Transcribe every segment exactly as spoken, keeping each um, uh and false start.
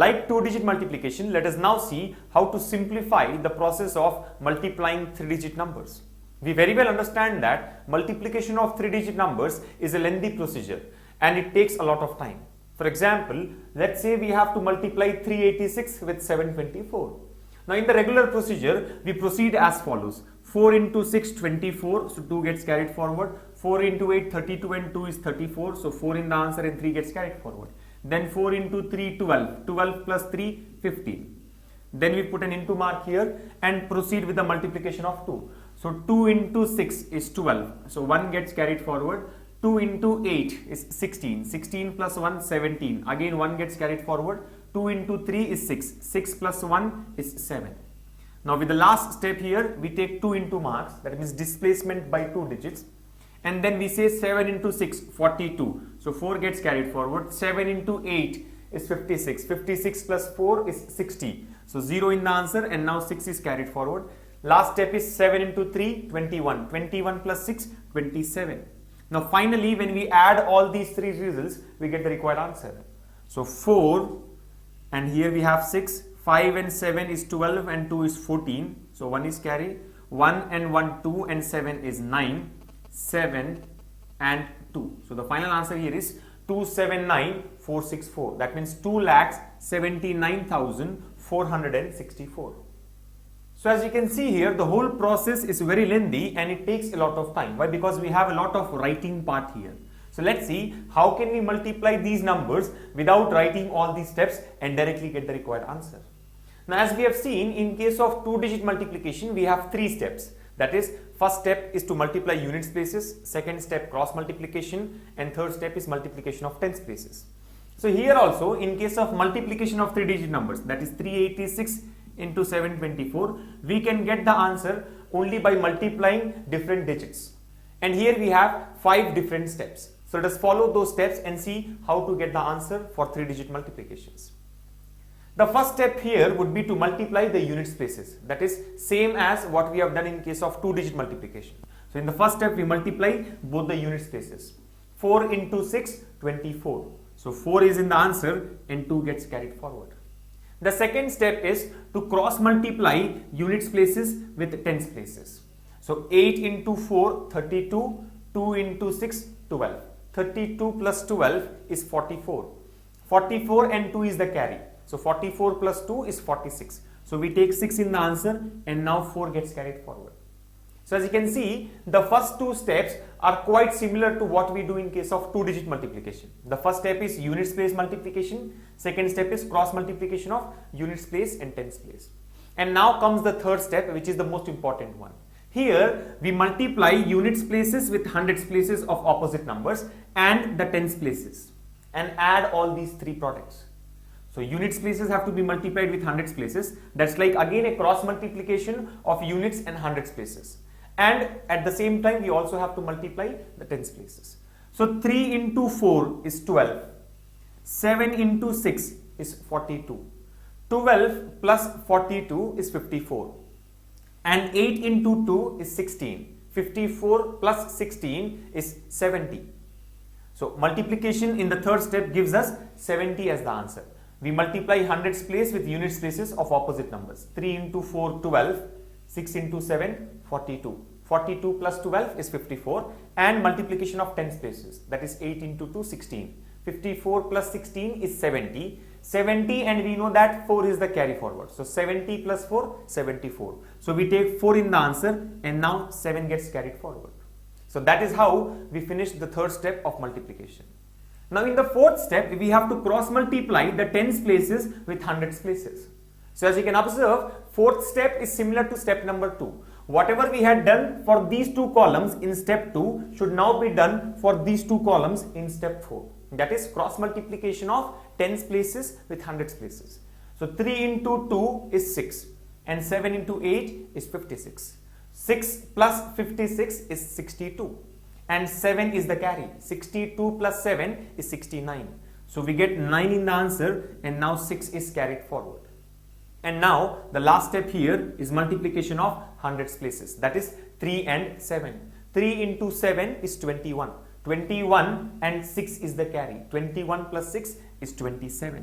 Like two-digit multiplication, let us now see how to simplify the process of multiplying three-digit numbers. We very well understand that multiplication of three-digit numbers is a lengthy procedure and it takes a lot of time. For example, let's say we have to multiply three eighty-six with seven twenty-four. Now in the regular procedure, we proceed as follows. four into six, twenty-four, so two gets carried forward. four into eight, thirty-two, and two is thirty-four, so four in the answer and three gets carried forward. Then four into three, twelve. twelve plus three, fifteen. Then we put an into mark here and proceed with the multiplication of two. So two into six is twelve, so one gets carried forward. two into eight is sixteen, sixteen plus one, seventeen, again one gets carried forward. two into three is six, six plus one is seven. Now with the last step here, we take two into marks, that means displacement by two digits, and then we say seven into six, forty-two, so four gets carried forward. seven into eight is fifty-six, fifty-six plus four is sixty, so zero in the answer and now six is carried forward. Last step is seven into three, twenty-one, twenty-one plus six, twenty-seven. Now finally, when we add all these three results, we get the required answer. So four, and here we have six, five and seven is twelve and two is fourteen, so one is carried. one and one, two and seven is nine, seven and two. So the final answer here is two hundred seventy-nine thousand four hundred sixty-four. That means two lakh seventy-nine thousand four hundred sixty-four. So as you can see here, the whole process is very lengthy and it takes a lot of time. Why? Because we have a lot of writing part here. So let's see how can we multiply these numbers without writing all these steps and directly get the required answer. Now as we have seen, in case of two-digit multiplication, we have three steps. That is, first step is to multiply units places, second step cross multiplication, and third step is multiplication of tens places. So here also, in case of multiplication of three-digit numbers, that is three eighty-six into seven twenty-four, we can get the answer only by multiplying different digits. And here we have five different steps. So let us follow those steps and see how to get the answer for three-digit multiplications. The first step here would be to multiply the unit spaces. That is same as what we have done in case of two-digit multiplication. So in the first step, we multiply both the unit spaces. four into six, twenty-four. So four is in the answer and two gets carried forward. The second step is to cross multiply units places with tens places. So eight into four, thirty-two, two into six, twelve. thirty-two plus twelve is forty-four. forty-four and two is the carry. So forty-four plus two is forty-six. So we take six in the answer and now four gets carried forward. So as you can see, the first two steps are quite similar to what we do in case of two-digit multiplication. The first step is units place multiplication, second step is cross multiplication of units place and tens place. And now comes the third step, which is the most important one. Here we multiply units places with hundreds places of opposite numbers and the tens places and add all these three products. So units places have to be multiplied with hundreds places. That's like again a cross multiplication of units and hundreds places. And at the same time, we also have to multiply the tens places. So three into four is twelve. seven into six is forty-two. twelve plus forty-two is fifty-four. And eight into two is sixteen. fifty-four plus sixteen is seventy. So multiplication in the third step gives us seventy as the answer. We multiply hundreds place with unit places of opposite numbers. three into four, twelve. six into seven, forty-two. forty-two plus twelve is fifty-four, and multiplication of tens places, that is eight into two, sixteen. fifty-four plus sixteen is seventy. seventy, and we know that four is the carry forward. So seventy plus four, seventy-four. So we take four in the answer and now seven gets carried forward. So that is how we finish the third step of multiplication. Now in the fourth step, we have to cross multiply the tens places with hundreds places. So as you can observe, fourth step is similar to step number two. Whatever we had done for these two columns in step two should now be done for these two columns in step four. That is cross multiplication of tens places with hundreds places. So three into two is six and seven into eight is fifty-six. six plus fifty-six is sixty-two and seven is the carry. sixty-two plus seven is sixty-nine. So we get nine in the answer and now six is carried forward. And now the last step here is multiplication of hundreds places, that is three and seven. three into seven is twenty-one. twenty-one and six is the carry. twenty-one plus six is twenty-seven.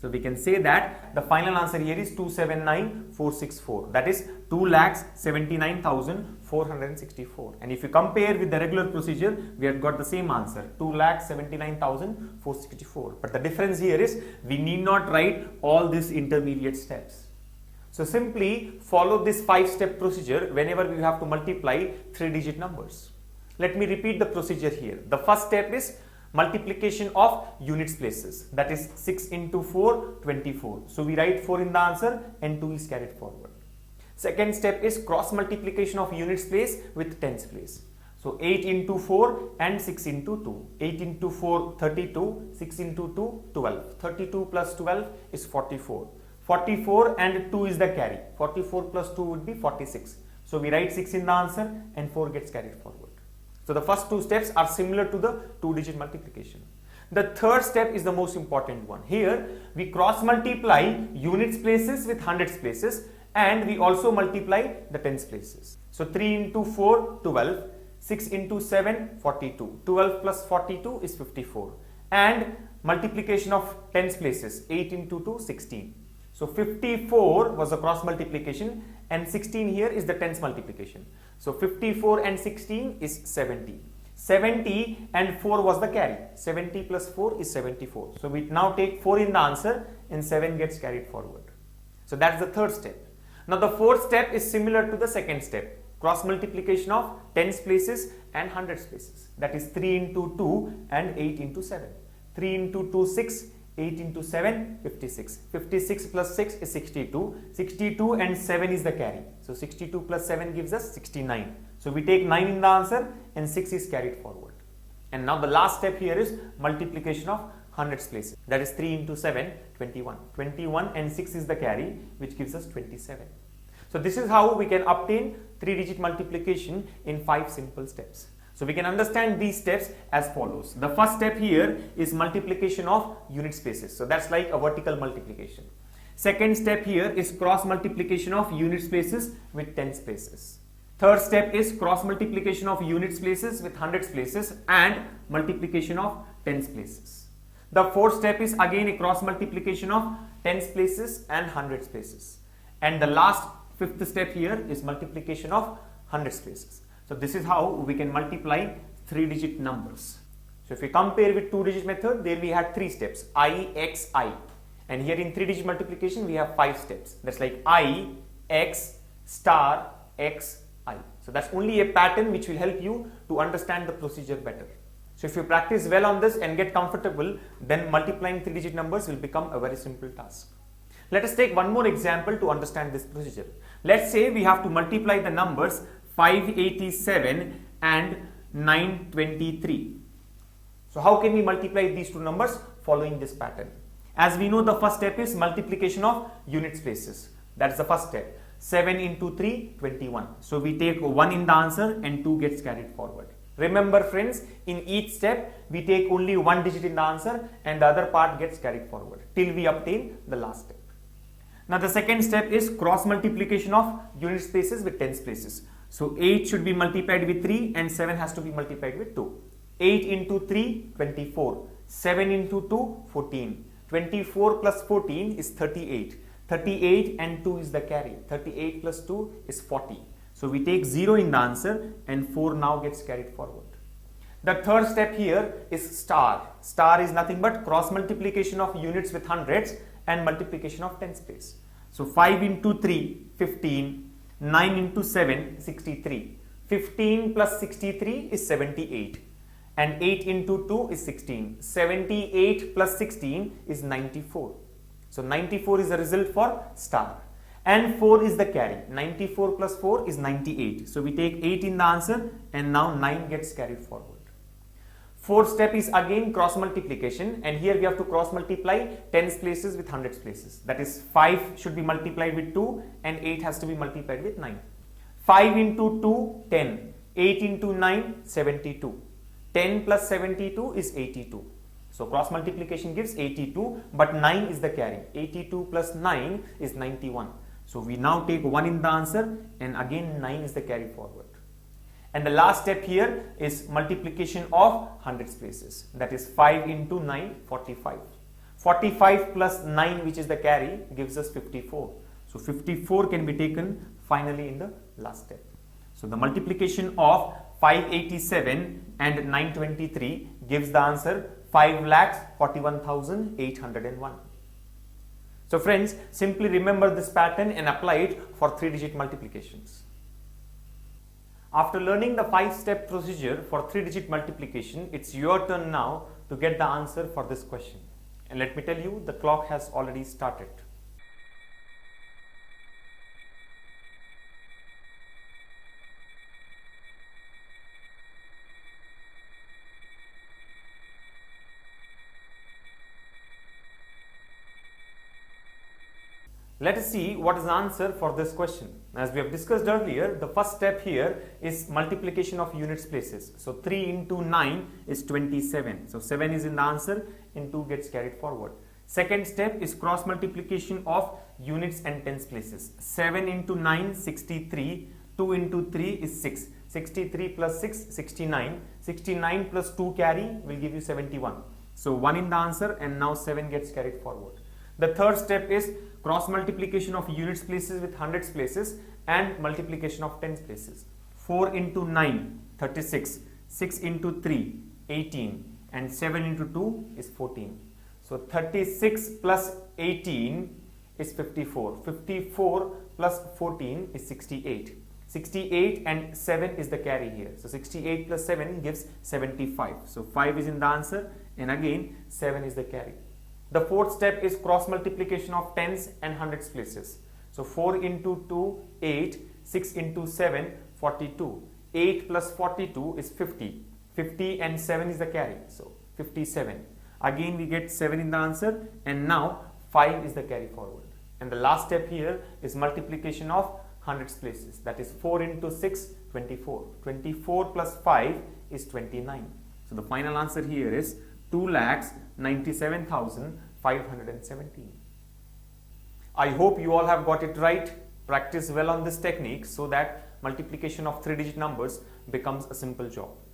So we can say that the final answer here is two hundred seventy-nine thousand four hundred sixty-four, that is two lakh seventy-nine thousand four hundred sixty-four. And if you compare with the regular procedure, we have got the same answer, two lakh seventy-nine thousand four hundred sixty-four. But the difference here is we need not write all these intermediate steps. So simply follow this five-step procedure whenever you have to multiply three-digit numbers. Let me repeat the procedure here. The first step is multiplication of units places, that is six into four, twenty-four. So we write four in the answer and two is carried forward. Second step is cross multiplication of units place with tens place. So eight into four and six into two. eight into four, thirty-two. six into two, twelve. thirty-two plus twelve is forty-four. forty-four and two is the carry. forty-four plus two would be forty-six. So we write six in the answer and four gets carried forward. So the first two steps are similar to the two-digit multiplication. The third step is the most important one. Here we cross-multiply units places with hundreds places and we also multiply the tens places. So three into four, twelve, six into seven, forty-two, twelve plus forty-two is fifty-four, and multiplication of tens places, eight into two, sixteen. So fifty-four was the cross multiplication and sixteen here is the tens multiplication. So fifty-four and sixteen is seventy. seventy and four was the carry. seventy plus four is seventy-four. So we now take four in the answer and seven gets carried forward. So that's the third step. Now the fourth step is similar to the second step. Cross multiplication of tens places and hundreds places. That is three into two and eight into seven. three into two, six. eight into seven, fifty-six. fifty-six plus six is sixty-two. sixty-two and seven is the carry. So sixty-two plus seven gives us sixty-nine. So we take nine in the answer and six is carried forward. And now the last step here is multiplication of hundreds places. That is three into seven, twenty-one. twenty-one and six is the carry, which gives us twenty-seven. So this is how we can obtain three-digit multiplication in five simple steps. So we can understand these steps as follows. The first step here is multiplication of unit spaces. So that's like a vertical multiplication. Second step here is cross multiplication of unit spaces with tens places. Third step is cross multiplication of units places with hundreds places and multiplication of tens places. The fourth step is again a cross multiplication of tens places and hundreds places. And the last fifth step here is multiplication of hundreds places. So this is how we can multiply three-digit numbers. So if we compare with two-digit method, there we had three steps, I, X, I. And here in three-digit multiplication, we have five steps. That's like I, X, star, X, I. So that's only a pattern which will help you to understand the procedure better. So if you practice well on this and get comfortable, then multiplying three-digit numbers will become a very simple task. Let us take one more example to understand this procedure. Let's say we have to multiply the numbers five eighty-seven and nine twenty-three. So how can we multiply these two numbers following this pattern? As we know, the first step is multiplication of units places. That's the first step. seven into three, twenty-one. So we take one in the answer and two gets carried forward. Remember friends, in each step we take only one digit in the answer and the other part gets carried forward till we obtain the last step. Now the second step is cross multiplication of unit spaces with tens places. So eight should be multiplied with three and seven has to be multiplied with two. eight into three, twenty-four. seven into two, fourteen. twenty-four plus fourteen is thirty-eight. thirty-eight and two is the carry. thirty-eight plus two is forty. So we take zero in the answer and four now gets carried forward. The third step here is star. Star is nothing but cross multiplication of units with hundreds and multiplication of tens place. So five into three, fifteen. nine into seven, sixty-three. fifteen plus sixty-three is seventy-eight. And eight into two is sixteen. seventy-eight plus sixteen is ninety-four. So ninety-four is the result for star. And four is the carry. ninety-four plus four is ninety-eight. So we take eight in the answer and now nine gets carried forward. Fourth step is again cross multiplication, and here we have to cross multiply tens places with hundreds places. That is five should be multiplied with two and eight has to be multiplied with nine. five into two, ten. eight into nine, seventy-two. ten plus seventy-two is eighty-two. So cross multiplication gives eighty-two, but nine is the carry. eighty-two plus nine is ninety-one. So we now take one in the answer and again nine is the carry forward. And the last step here is multiplication of hundreds places. That is five into nine, forty-five. forty-five plus nine, which is the carry, gives us fifty-four. So fifty-four can be taken finally in the last step. So the multiplication of five eighty-seven and nine twenty-three gives the answer five lakh forty-one thousand eight hundred one. So friends, simply remember this pattern and apply it for three-digit multiplications. After learning the five-step procedure for three-digit multiplication, it's your turn now to get the answer for this question. And let me tell you, the clock has already started. Let us see what is the answer for this question. As we have discussed earlier, the first step here is multiplication of units places. So three into nine is twenty-seven. So seven is in the answer and two gets carried forward. Second step is cross multiplication of units and tens places. seven into nine, sixty-three. two into three is six. sixty-three plus six, sixty-nine. sixty-nine plus two carry will give you seventy-one. So one in the answer and now seven gets carried forward. The third step is cross multiplication of units places with hundreds places and multiplication of tens places. four into nine, thirty-six, six into three, eighteen, and seven into two is fourteen. So thirty-six plus eighteen is fifty-four, fifty-four plus fourteen is sixty-eight, sixty-eight and seven is the carry here. So sixty-eight plus seven gives seventy-five. So five is in the answer and again seven is the carry. The fourth step is cross multiplication of tens and hundreds places. So four into two, eight, six into seven, forty-two, eight plus forty-two is fifty, fifty and seven is the carry, so fifty-seven. Again we get seven in the answer and now five is the carry forward. And the last step here is multiplication of hundreds places, that is four into six, twenty-four, twenty-four plus five is twenty-nine. So the final answer here is two lakhs ninety-seven thousand five hundred seventeen. I hope you all have got it right. Practice well on this technique so that multiplication of three-digit numbers becomes a simple job.